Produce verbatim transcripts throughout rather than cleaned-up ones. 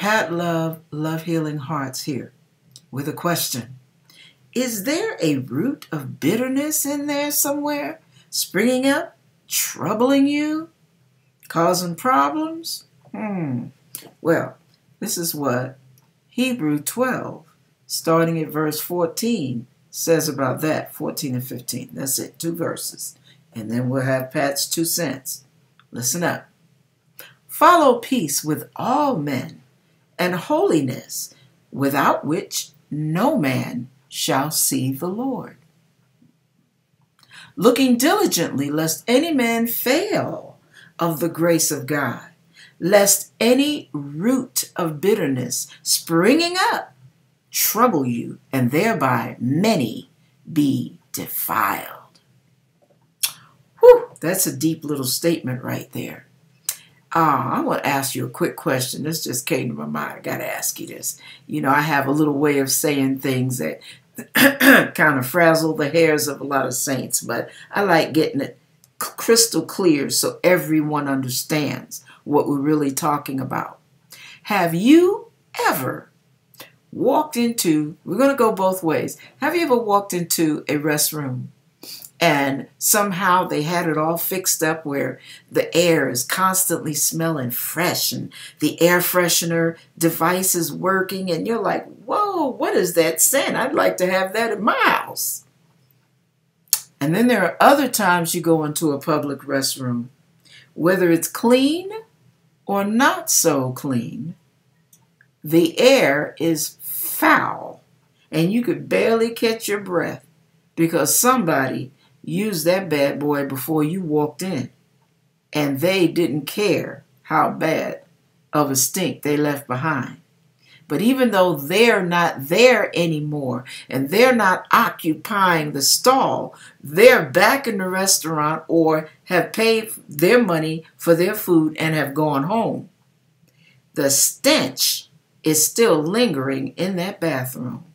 Pat Love, Love Healing Hearts here with a question. Is there a root of bitterness in there somewhere, springing up, troubling you, causing problems? Hmm. Well, this is what Hebrew twelve, starting at verse fourteen, says about that, fourteen and fifteen. That's it, two verses. And then we'll have Pat's two cents. Listen up. Follow peace with all men and holiness, without which no man shall see the Lord. Looking diligently, lest any man fail of the grace of God, lest any root of bitterness springing up trouble you, and thereby many be defiled. Whew, that's a deep little statement right there. Ah, I want to ask you a quick question. This just came to my mind. I got to ask you this. You know, I have a little way of saying things that kind of frazzle the hairs of a lot of saints, but I like getting it crystal clear so everyone understands what we're really talking about. Have you ever walked into, we're going to go both ways, have you ever walked into a restroom and somehow they had it all fixed up where the air is constantly smelling fresh and the air freshener device is working and you're like, whoa, what is that scent? I'd like to have that in my house. And then there are other times you go into a public restroom, whether it's clean or not so clean, the air is foul and you could barely catch your breath because somebody used that bad boy before you walked in, and they didn't care how bad of a stink they left behind. But even though they're not there anymore and they're not occupying the stall, they're back in the restaurant or have paid their money for their food and have gone home. The stench is still lingering in that bathroom.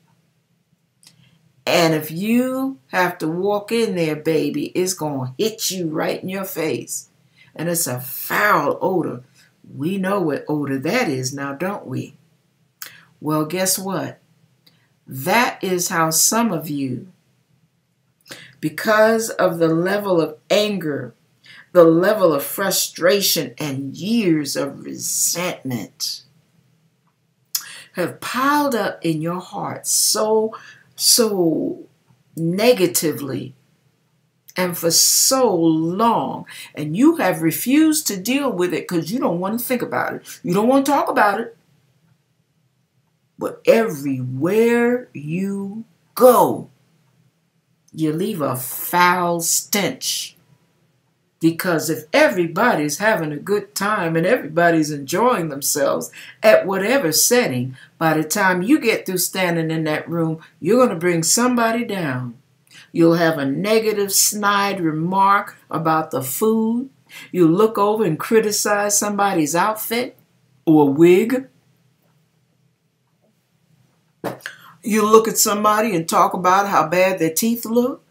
And if you have to walk in there, baby, it's going to hit you right in your face. And it's a foul odor. We know what odor that is now, don't we? Well, guess what? That is how some of you, because of the level of anger, the level of frustration, and years of resentment, have piled up in your heart so, so negatively and for so long, and you have refused to deal with it because you don't want to think about it. You don't want to talk about it. But everywhere you go, you leave a foul stench. Because if everybody's having a good time and everybody's enjoying themselves at whatever setting, by the time you get through standing in that room, you're going to bring somebody down. You'll have a negative, snide remark about the food. You'll look over and criticize somebody's outfit or wig. You look at somebody and talk about how bad their teeth look.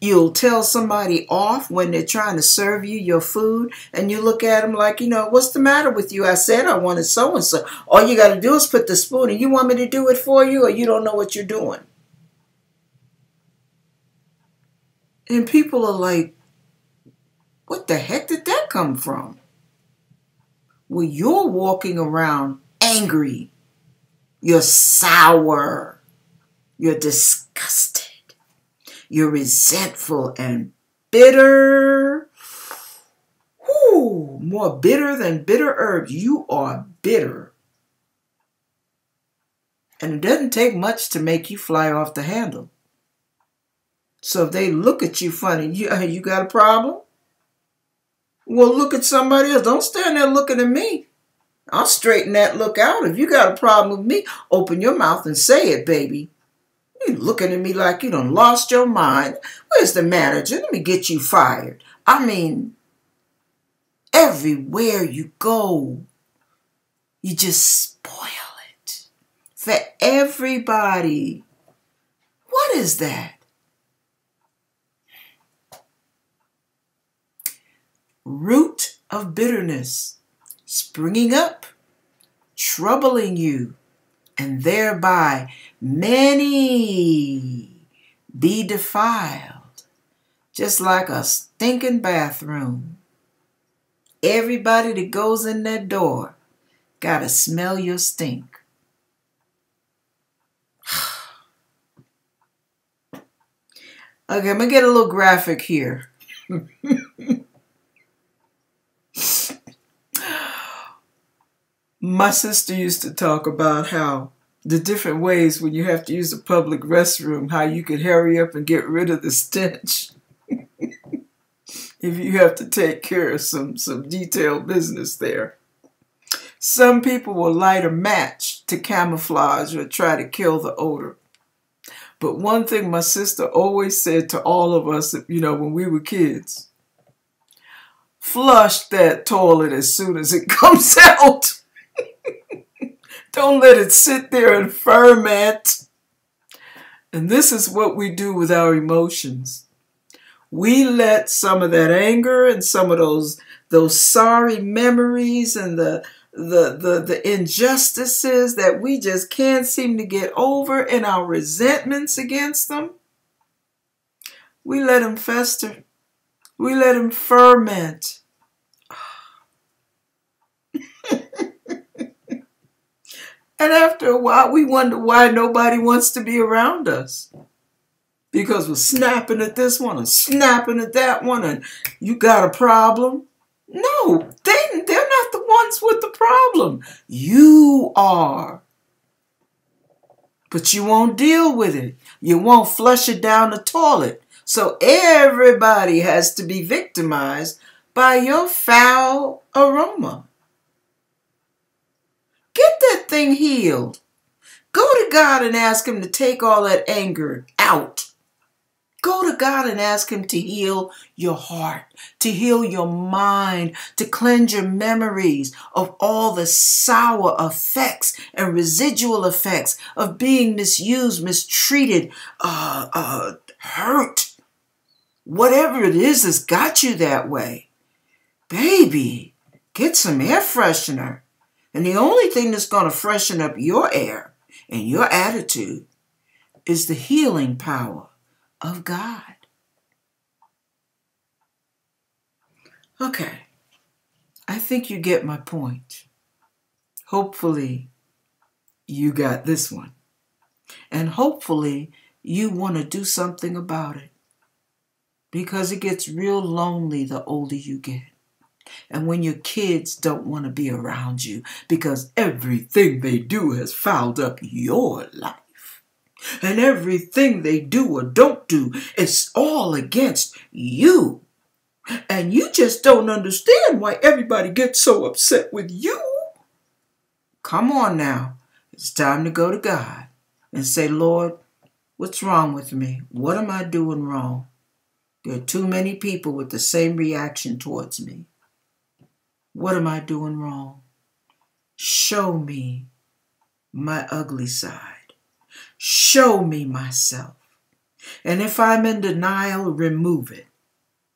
You'll tell somebody off when they're trying to serve you your food, and you look at them like, you know, what's the matter with you? I said I wanted so-and-so. All you got to do is put the spoon in. You want me to do it for you, or you don't know what you're doing? And people are like, what the heck did that come from? Well, you're walking around angry. You're sour, you're disgusted, you're resentful and bitter. Whoo, more bitter than bitter herbs. You are bitter. And it doesn't take much to make you fly off the handle. So if they look at you funny, you, you got a problem? Well, look at somebody else. Don't stand there looking at me. I'll straighten that look out. If you got a problem with me, open your mouth and say it, baby. You're looking at me like you done lost your mind. Where's the manager? Let me get you fired. I mean, everywhere you go, you just spoil it for everybody. What is that? Root of bitterness. Springing up, troubling you, and thereby many be defiled, just like a stinking bathroom. Everybody that goes in that door gotta smell your stink. Okay, I'm gonna get a little graphic here. My sister used to talk about how the different ways when you have to use the public restroom, how you could hurry up and get rid of the stench if you have to take care of some, some detailed business there. Some people will light a match to camouflage or try to kill the odor. But one thing my sister always said to all of us, you know, when we were kids, flush that toilet as soon as it comes out. Don't let it sit there and ferment. And this is what we do with our emotions. We let some of that anger and some of those those sorry memories and the the the, the injustices that we just can't seem to get over, and our resentments against them, we let them fester. We let them ferment. And after a while, we wonder why nobody wants to be around us. Because we're snapping at this one and snapping at that one and you got a problem. No, they, they're not the ones with the problem. You are. But you won't deal with it. You won't flush it down the toilet. So everybody has to be victimized by your foul aroma. Get that thing healed. Go to God and ask him to take all that anger out. Go to God and ask him to heal your heart, to heal your mind, to cleanse your memories of all the sour effects and residual effects of being misused, mistreated, uh, uh, hurt. Whatever it is that's got you that way. Baby, get some air freshener. And the only thing that's going to freshen up your air and your attitude is the healing power of God. Okay, I think you get my point. Hopefully, you got this one. And hopefully, you want to do something about it. Because it gets real lonely the older you get. And when your kids don't want to be around you because everything they do has fouled up your life. And everything they do or don't do is all against you. And you just don't understand why everybody gets so upset with you. Come on now. It's time to go to God and say, Lord, what's wrong with me? What am I doing wrong? There are too many people with the same reaction towards me. What am I doing wrong? Show me my ugly side. Show me myself. And if I'm in denial, remove it.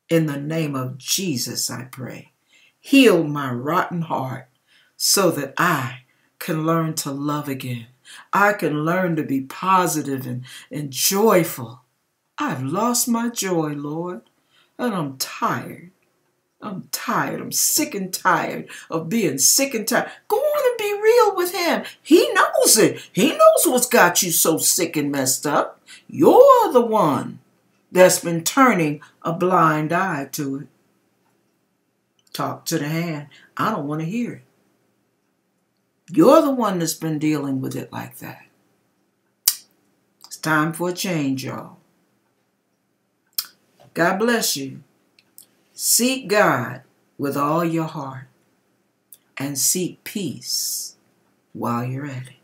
In the name of Jesus, I pray. Heal my rotten heart so that I can learn to love again. I can learn to be positive and, and joyful. I've lost my joy, Lord, and I'm tired. I'm tired. I'm sick and tired of being sick and tired. Go on and be real with him. He knows it. He knows what's got you so sick and messed up. You're the one that's been turning a blind eye to it. Talk to the hand. I don't want to hear it. You're the one that's been dealing with it like that. It's time for a change, y'all. God bless you. Seek God with all your heart and seek peace while you're at it.